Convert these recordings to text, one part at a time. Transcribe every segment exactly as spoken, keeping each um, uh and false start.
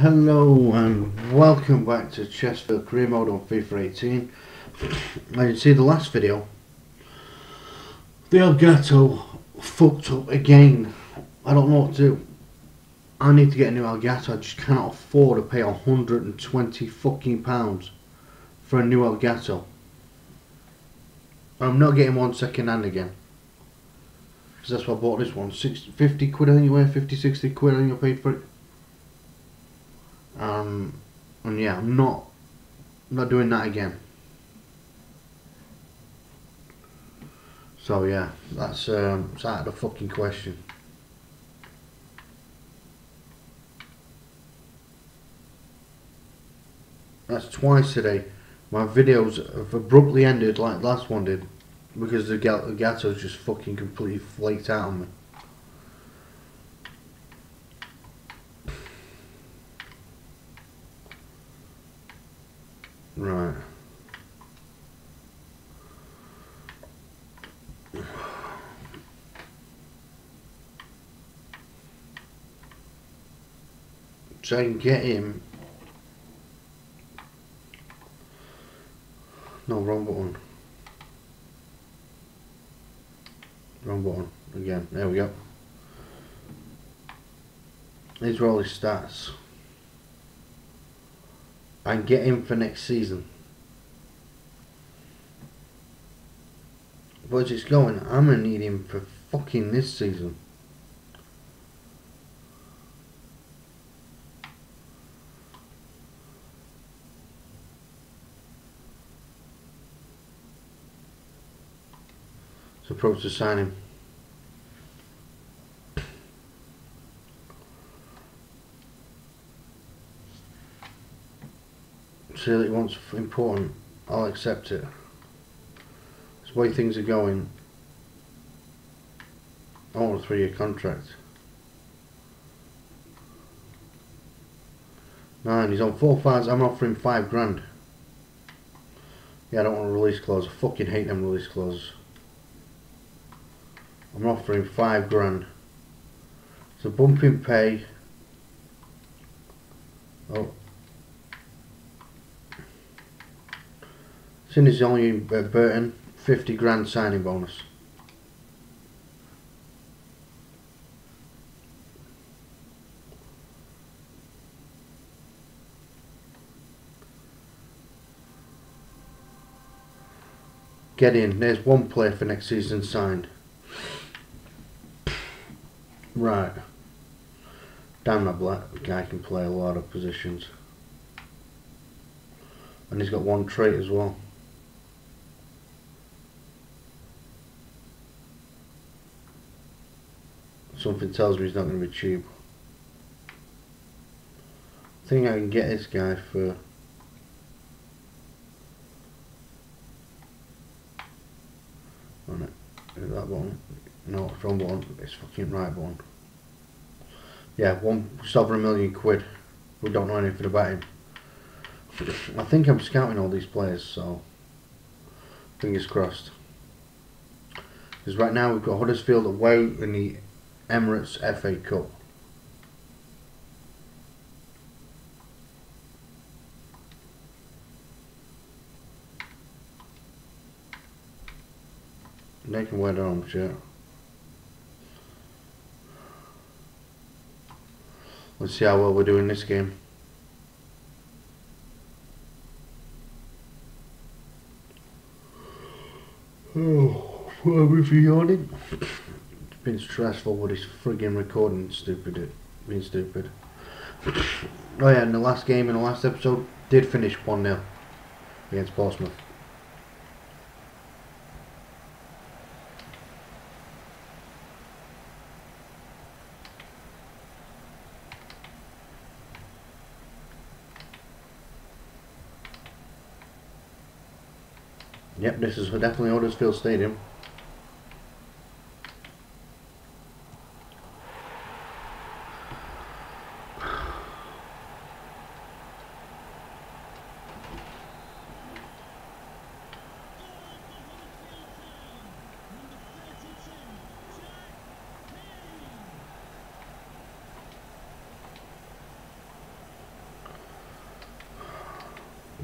Hello and welcome back to Chessfield Career Mode on FIFA eighteen. As you see, the last video, the Elgato fucked up again. I don't know what to do. I need to get a new Elgato. I just cannot afford to pay one hundred and twenty fucking pounds for a new Elgato. I'm not getting one second hand again, because that's why I bought this one. sixty, fifty quid anyway, fifty, sixty quid and you paid for it. Um, and yeah, I'm not not doing that again. So yeah, that's um, it's out of the fucking question. That's twice today. My videos have abruptly ended like the last one did, because the Elgato's just fucking completely flaked out on me. Right. So I can get him. No, wrong button. Wrong button again. There we go. These are all his stats. And get him for next season. But as it's going, I'm gonna need him for fucking this season. So approach to sign him. See that he wants important, I'll accept it. It's the way things are going. I want a three year contract. Nine, he's on four fives, I'm offering five grand. Yeah, I don't want a release clause, I fucking hate them release clauses. I'm offering five grand. It's a bump in pay. Oh. Since he's only in Burton, fifty grand signing bonus. Get in. There's one player for next season signed. Right. Damn, that black guy can play a lot of positions, and he's got one trait as well. Something tells me he's not going to be cheap. I think I can get this guy for on it. Is that one? No, it's wrong one. It's fucking right one. Yeah, one just over a million quid. We don't know anything about him. I think I'm scouting all these players, so fingers crossed. Because right now we've got Huddersfield away in the Emirates F A Cup. They can wear their own shirt. Let's see how well we're doing this game. Oh, why are we yawning? Been stressful with his friggin' recording, stupid it being stupid. Oh yeah, in the last game, in the last episode, did finish one nil against Portsmouth. Yep, this is definitely Huddersfield Stadium.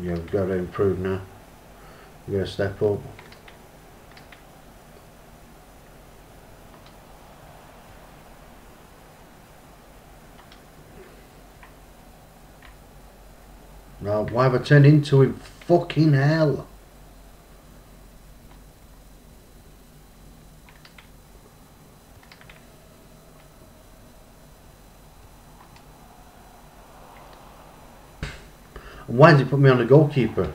You know, we've got to improve now. We've got to step up. Right, why have I turned into him? Fucking hell! Why did he put me on the goalkeeper?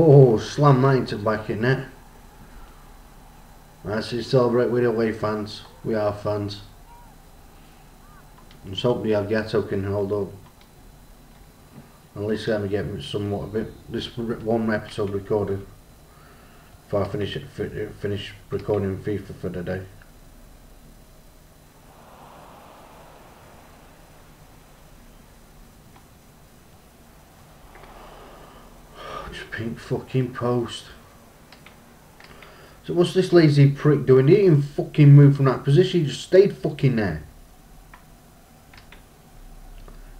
Oh, slam that into the back in there. That's it, celebrate with away fans. We are fans. Let's hope the Elgato can hold up. At least I'm going to get somewhat of it. This one episode recorded. Before I finish, it, finish recording FIFA for the day. Pink fucking post. So what's this lazy prick doing? He didn't even fucking move from that position. He just stayed fucking there.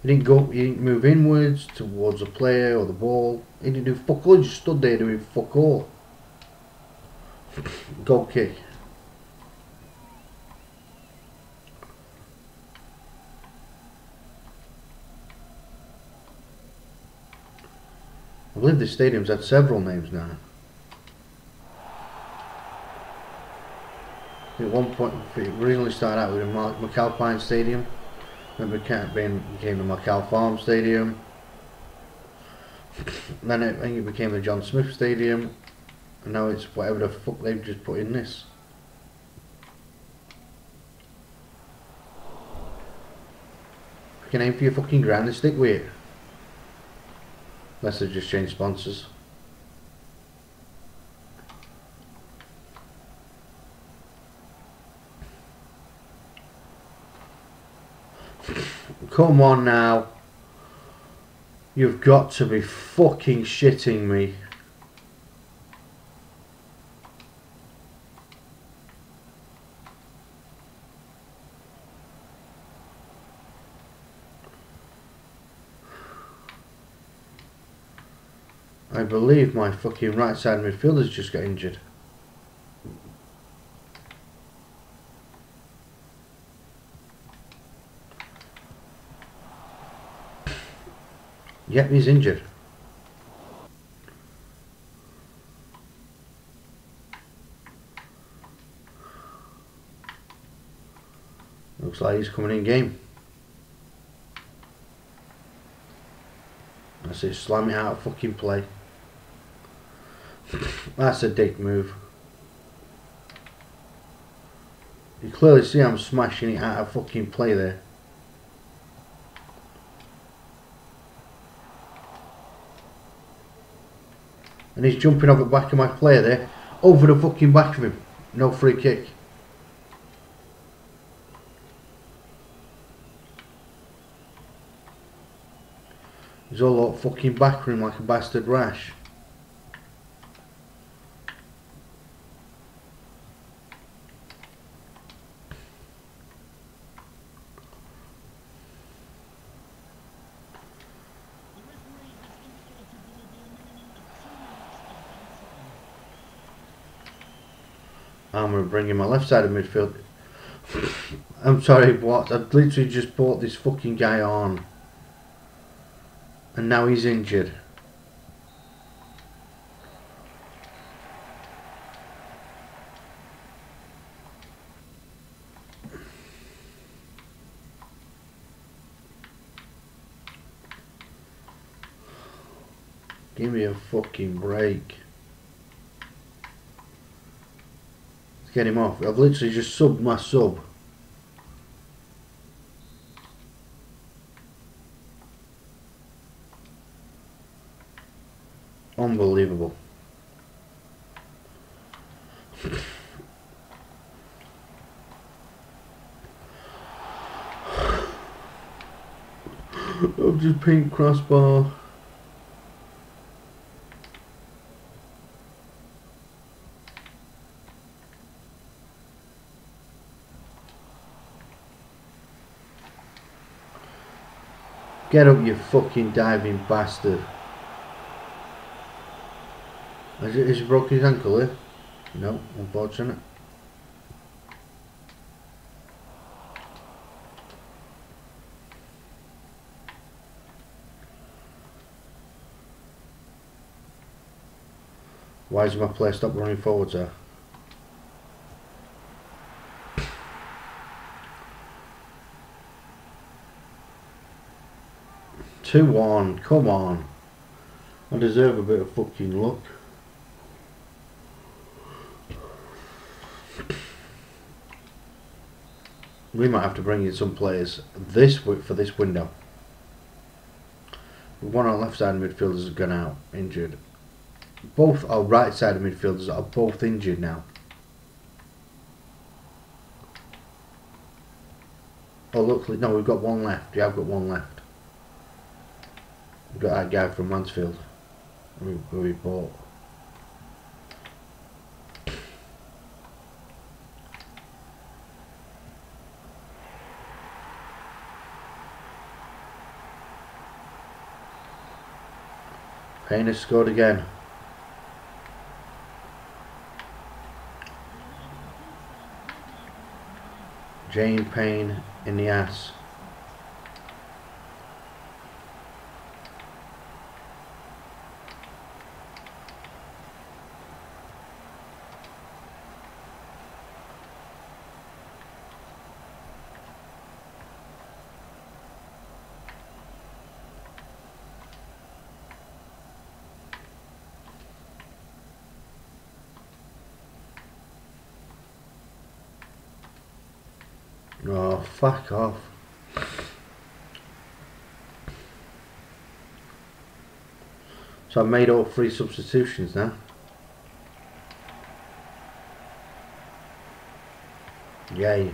He didn't go. He didn't move inwards towards the player or the ball. He didn't do fuck all. He just stood there doing fuck all. Goal kick. I believe this stadium's had several names now. At one point, it originally started out with McAlpine Stadium, then it became the McAlfarm Stadium, then it, I think it became the John Smith Stadium, and now it's whatever the fuck they've just put in this. You can aim for your fucking ground and stick with it. Unless they just change sponsors. Come on now. You've got to be fucking shitting me. I believe my fucking right side midfielder's just got injured. Yep, he's injured. Looks like he's coming in game. That's it, slam it out of fucking play. That's a dick move. You clearly see I'm smashing it out of fucking play there. And he's jumping over the back of my player there. Over the fucking back of him. No free kick. He's all up fucking backroom like a bastard rash. I'm going to bring in my left side of midfield. I'm sorry, what? I've literally just bought this fucking guy on. And now he's injured. Give me a fucking break. Get him off. I've literally just subbed my sub. Unbelievable. I'm just pink crossbar. Get up, you fucking diving bastard. Has he, has he broke his ankle here? No, unfortunate. Why is my player stop running forwards there? two one, come on. I deserve a bit of fucking luck. We might have to bring in some players this for this window. One on the left side of midfielders has gone out, injured. Both our right side of midfielders are both injured now. Oh, luckily, no, we've got one left. Yeah, I've got one left. We've got that guy from Mansfield who we bought. Payne has scored again. Jane Payne in the ass. Oh, fuck off. So I've made all three substitutions now. Yay.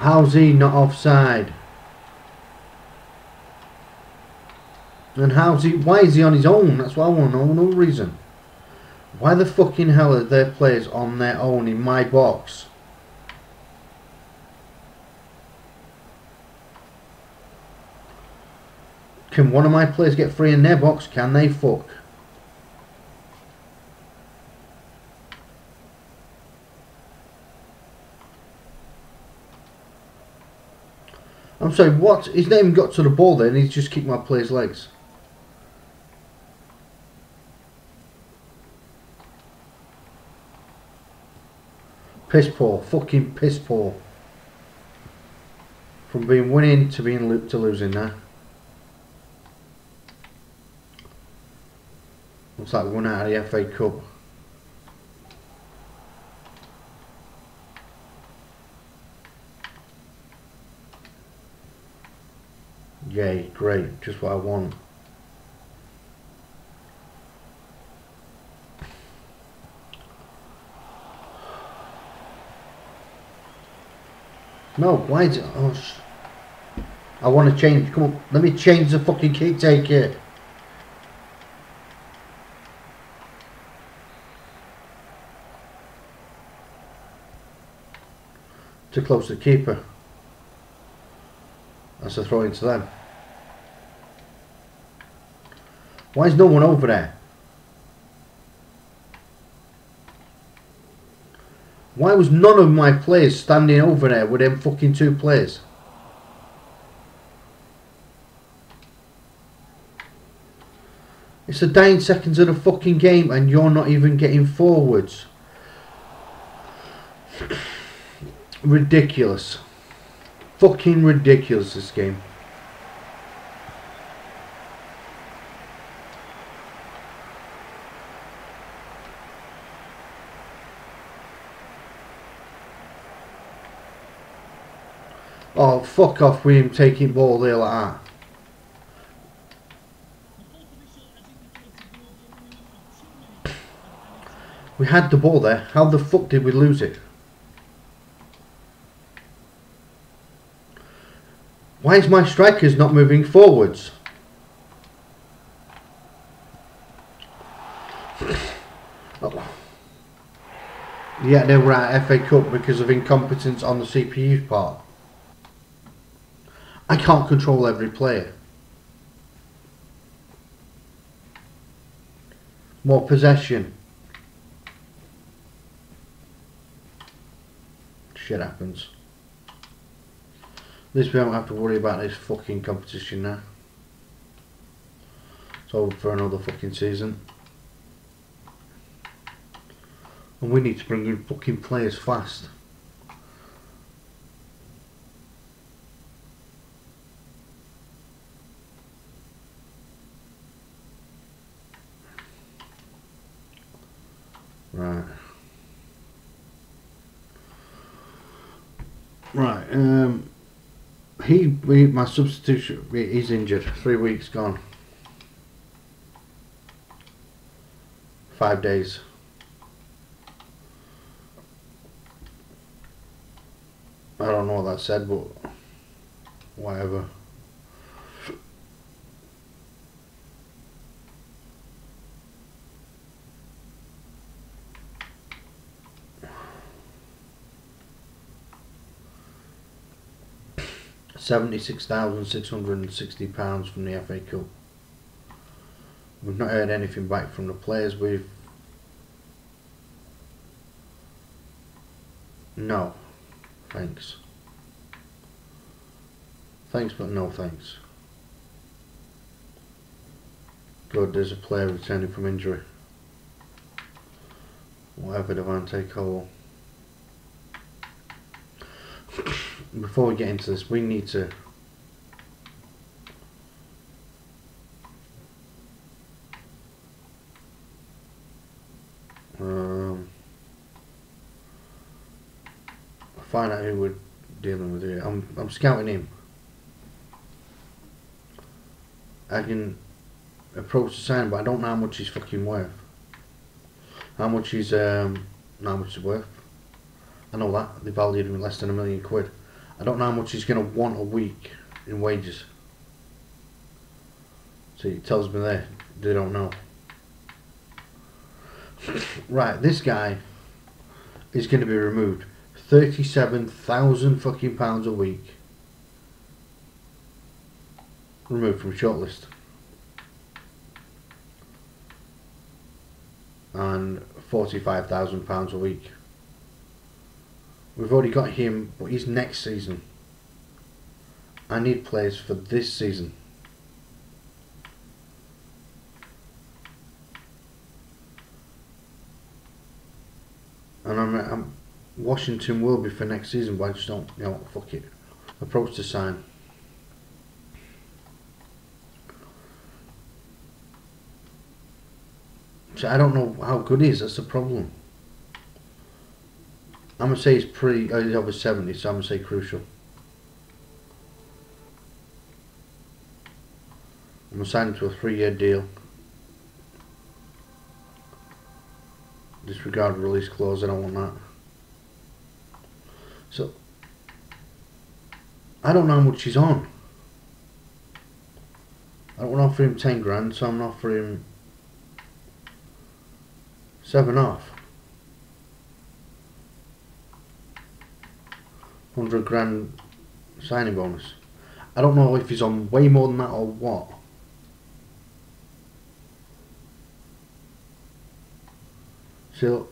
How's he not offside? And how's he, why is he on his own? That's what I want to know, no reason. Why the fucking hell are their players on their own in my box? Can one of my players get free in their box? Can they fuck? I'm sorry, what? He's not even got to the ball there and he's just kicked my player's legs. Piss poor. Fucking piss poor. From being winning to being lo- to losing now. Looks like we won out of the F A Cup. Yay, great, just what I want. No, why is it? Oh, sh I want to change. Come on, let me change the fucking kick take here. Too close to the keeper. That's a throw into them. Why is no one over there? Why was none of my players standing over there with them fucking two players? It's the dying seconds of the fucking game and you're not even getting forwards. Ridiculous. Fucking ridiculous, this game. Oh, fuck off with him taking ball there like that. We had the ball there. How the fuck did we lose it? Why is my strikers not moving forwards? Oh. Yeah, they were out of F A Cup because of incompetence on the C P U's part. I can't control every player. More possession. Shit happens. At least we don't have to worry about this fucking competition now. It's over for another fucking season. And we need to bring in fucking players fast. Right. Right, um, he, he, my substitution, he's injured, three weeks gone, five days. I don't know what that said, but whatever. seventy-six thousand six hundred and sixty pounds from the F A Cup. We've not heard anything back from the players. We've... No. Thanks. Thanks, but no thanks. Good, there's a player returning from injury. Whatever, Devante Cole. Before we get into this, we need to um, find out who we're dealing with here. I'm I'm scouting him. I can approach the sign, but I don't know how much he's fucking worth. How much he's um how much he's worth. I know that they valued him less than a million quid. I don't know how much he's going to want a week in wages. See, it tells me there, they don't know. Right, this guy is going to be removed. thirty-seven thousand fucking pounds a week. Removed from shortlist. And forty-five thousand pounds a week. We've already got him, but he's next season. I need players for this season. And I'm, I'm Washington will be for next season, but I just don't, you know, fuck it. Approach to sign. So I don't know how good he is, that's the problem. I'm going to say he's pretty, oh, he's over seventy, so I'm going to say crucial. I'm going to sign him to a three year deal. Disregard release clause, I don't want that. So, I don't know how much he's on. I don't want to offer him ten grand, so I'm going to offer him seven off. one hundred grand signing bonus. I don't know if he's on way more than that or what. So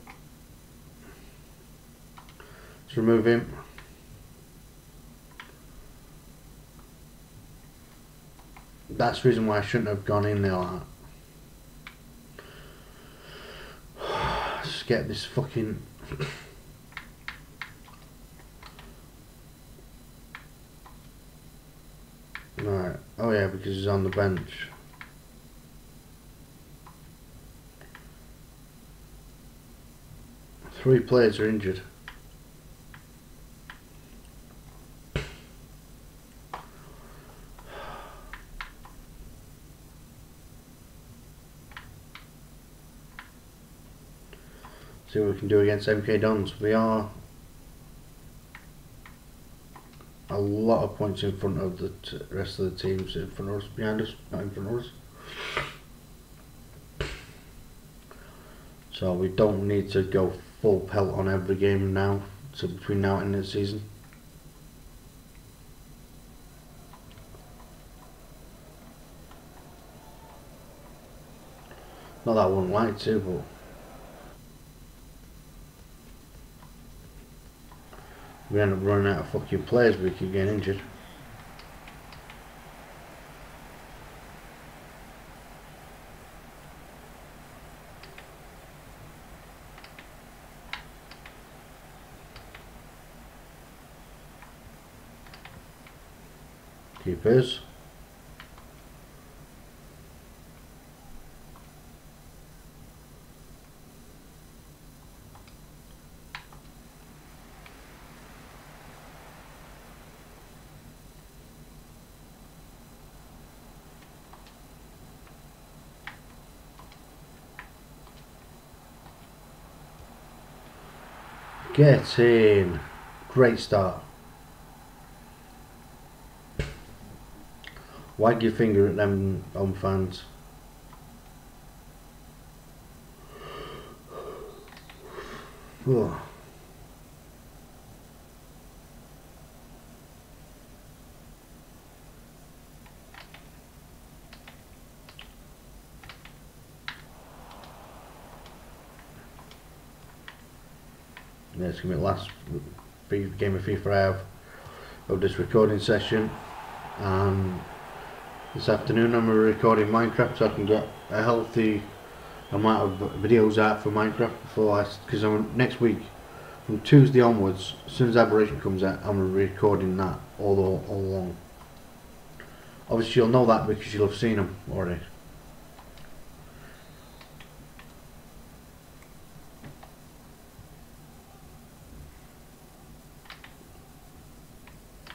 let's remove him. That's the reason why I shouldn't have gone in there like that. Let's get this fucking Right, oh yeah, because he's on the bench. Three players are injured. see what we can do against M K Dons. We are a lot of points in front of the t rest of the teams in front of us, behind us, not in front of us. So we don't need to go full pelt on every game now, so between now and the season. Not that I wouldn't like to, but we end up running out of fucking players, we keep getting injured. Keepers. Get in. Great start. Wag your finger at them home fans. Whoa. Yeah, it's going to be the last game of FIFA I have of this recording session. Um, this afternoon I'm recording Minecraft so I can get a healthy amount of videos out for Minecraft before I, because I'm next week from Tuesday onwards, as soon as Aberration comes out, I'm recording that all, all, all along. Obviously you'll know that because you'll have seen them already.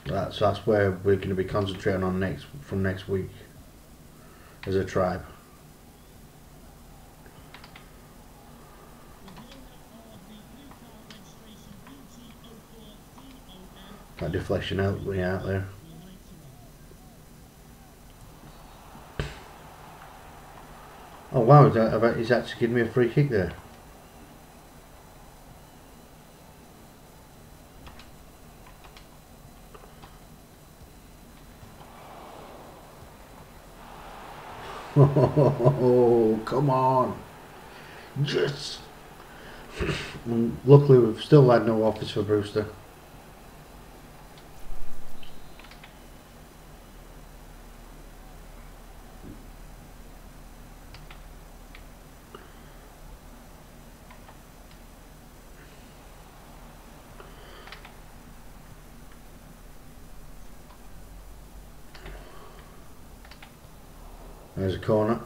That's, that's where we're going to be concentrating on next from next week as a tribe. That deflection out way out there. Oh wow, he's actually giving me a free kick there. Oh, come on. Yes. Luckily we've still had no offers for Brewster. There's a corner.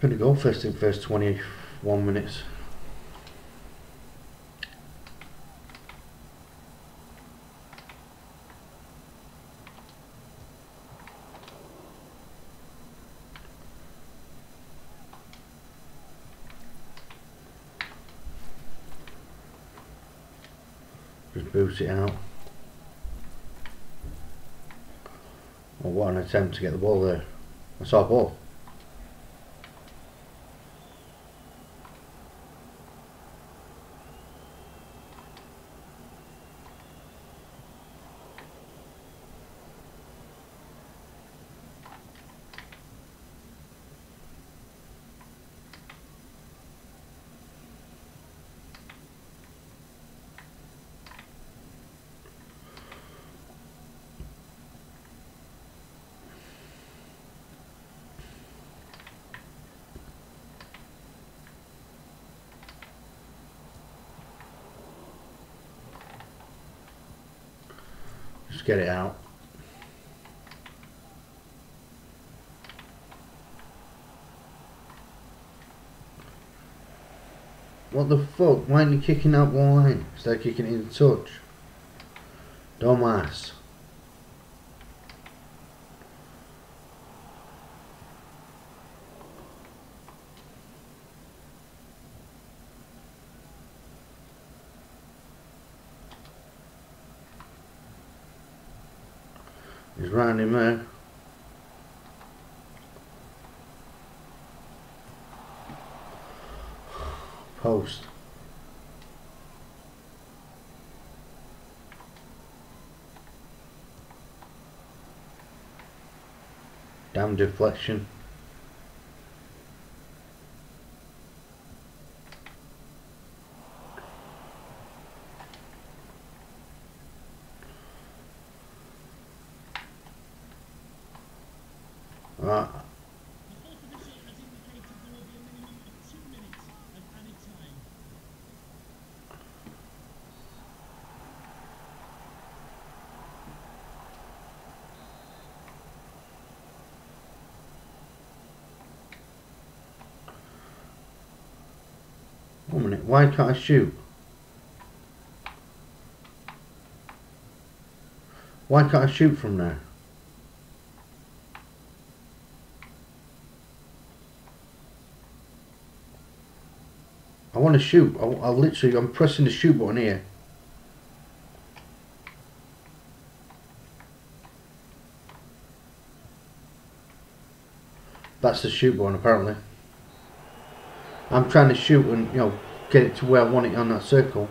Going to go first in first twenty-one minutes. Boot it out. Oh, what an attempt to get the ball there. I saw a ball. Get it out. What the fuck? Why aren't you kicking out one line instead of kicking it in touch? Dumbass. He's round him there. Post. Damn deflection. Right. One minute, why can't I shoot? Why can't I shoot from there? I want to shoot. I, I literally, I'm pressing the shoot button here. That's the shoot button apparently. I'm trying to shoot and, you know, get it to where I want it on that circle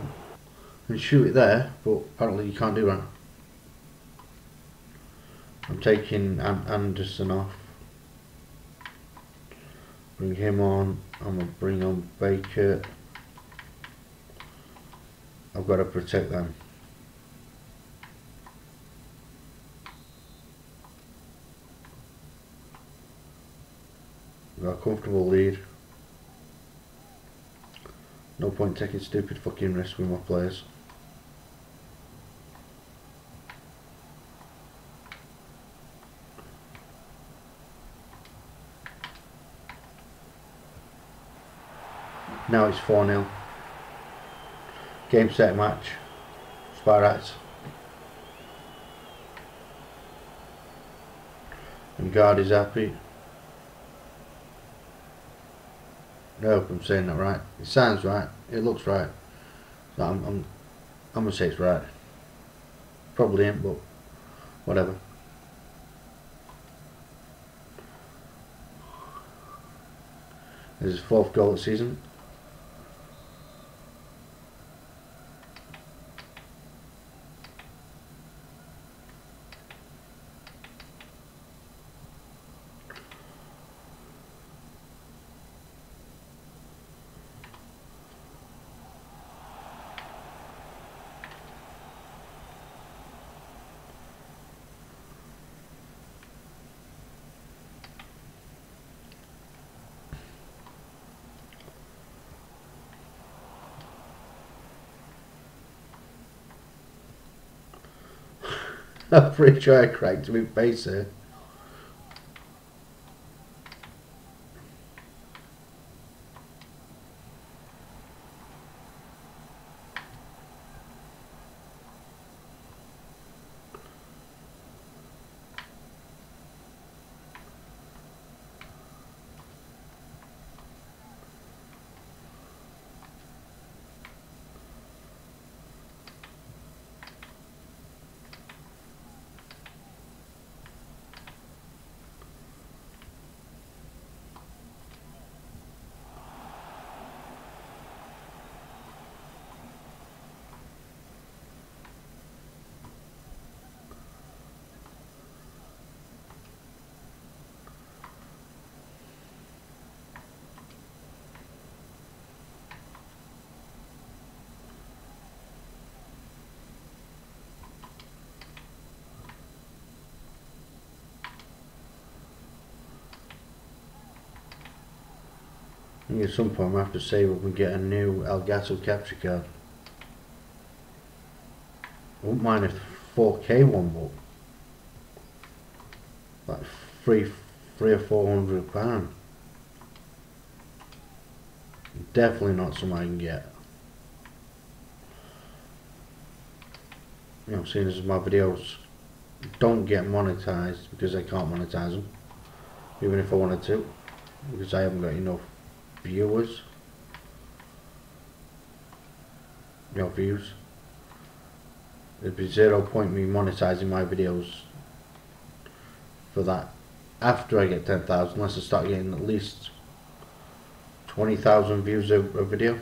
and shoot it there, but apparently you can't do that. I'm taking Anderson off. Bring him on. I'm going to bring on Baker. I've got to protect them. We've got a comfortable lead. No point taking stupid fucking risks with my players. Now it's four nil. Game, set, match. Spirats. And guard is happy. I hope I'm saying that right. It sounds right. It looks right. So I'm, I'm, I'm gonna say it's right. Probably ain't, but whatever. This is his fourth goal of the season. I'm pretty sure I cracked him in face here. I think at some point I have to save up and get a new Elgato capture card. I wouldn't mind a four K one, but like three, three or four hundred pound. Definitely not something I can get. You know, seeing as my videos don't get monetized because I can't monetize them, even if I wanted to, because I haven't got enough viewers, you know, views. There'd be zero point me monetizing my videos for that after I get ten thousand, unless I start getting at least twenty thousand views a, a video.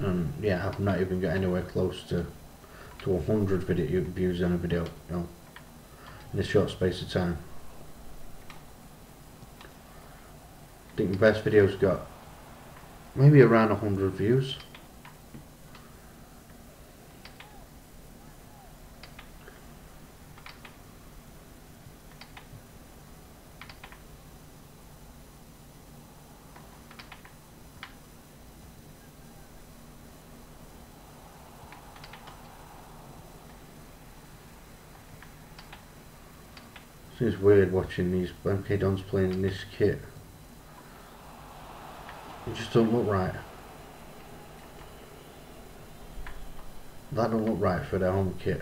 Um, yeah, I've not even got anywhere close to to one hundred video views on a video, you know, in a short space of time. I think the best video's got maybe around one hundred views. It's weird watching these M K Dons playing in this kit. It just don't look right. That don't look right for their home kit.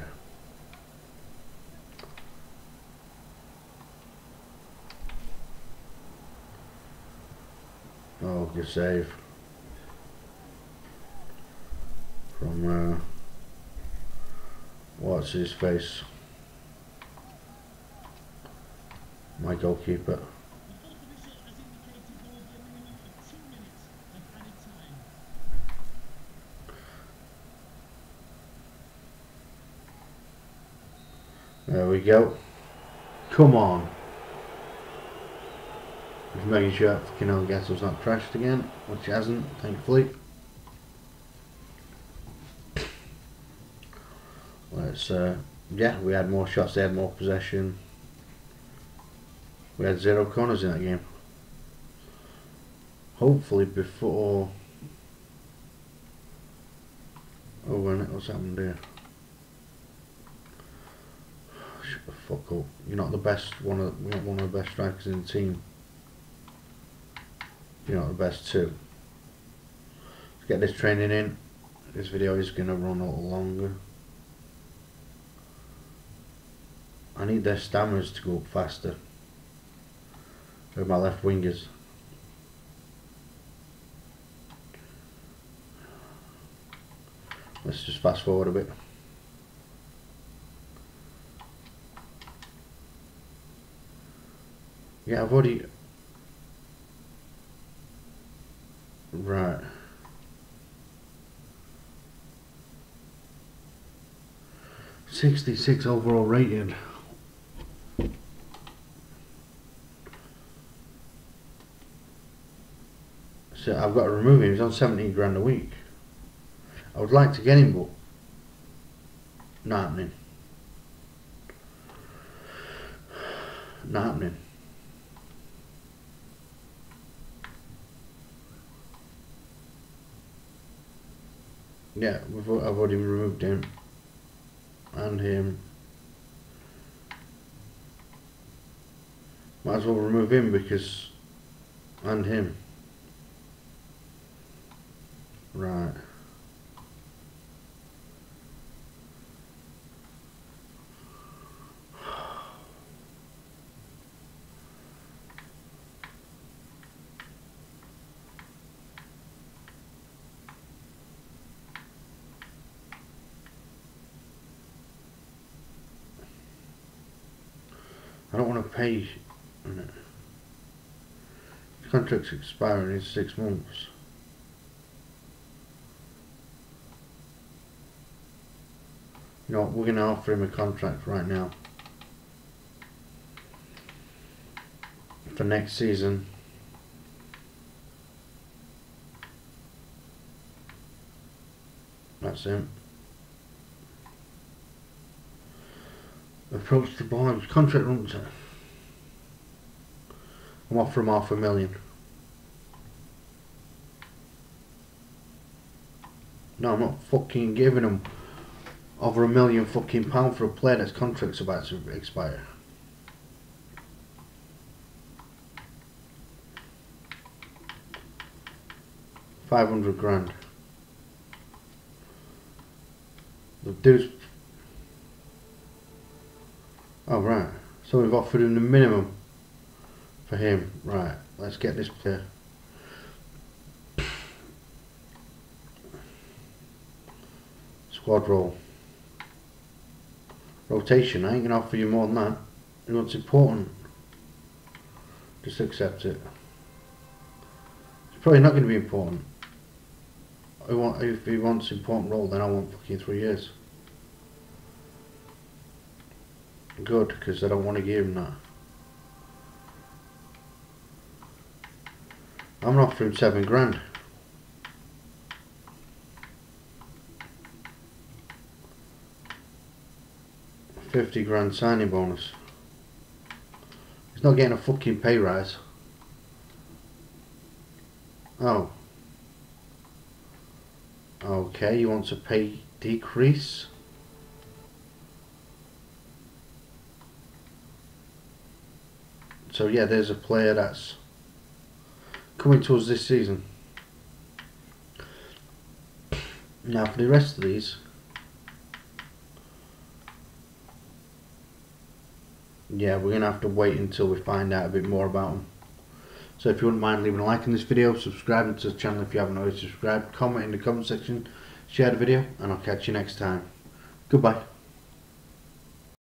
Oh, good save from uh, what's his face? My goalkeeper. There we go. Come on. Just making sure fucking Elgato's not crashed again, which it hasn't, thankfully. Let's uh yeah, we had more shots, they had more possession. We had zero corners in that game. Hopefully before... Oh, what's happened here? Shut the fuck up. You're not the best, one of, you're not one of the best strikers in the team. You're not the best two. Let's get this training in. This video is going to run a little longer. I need their stammers to go up faster. With my left wingers. Let's just fast forward a bit. Yeah, I've already... Right. sixty-six overall rating. So I've got to remove him. He's on seventeen grand a week. I would like to get him, but not happening. Not happening. Yeah, we've, I've already removed him and him. Might as well remove him because and him. Right. I don't want to pay. No. The contract's expiring in six months. You know, we're going to offer him a contract right now for next season. That's him. Approach the bond contract runs out. I'm offering him half a million. No, I'm not fucking giving him over a million fucking pound for a player that's contract's about to expire. Five hundred grand. The dude's. Oh right. So we've offered him the minimum for him. Right. Let's get this player. Squad roll. rotation. I ain't gonna offer you more than that. And what's important, just accept it. It's probably not going to be important. I want, if he wants important role, then I want fucking three years. Good, because I don't want to give him that. I'm not offering seven grand. Fifty grand signing bonus. He's not getting a fucking pay rise. Oh. Okay, you want to pay decrease? So yeah, there's a player that's coming to us this season. Now for the rest of these, yeah, we're gonna have to wait until we find out a bit more about them. So if you wouldn't mind leaving a like on this video, subscribing to the channel if you haven't already subscribed, comment in the comment section, share the video, and I'll catch you next time. Goodbye.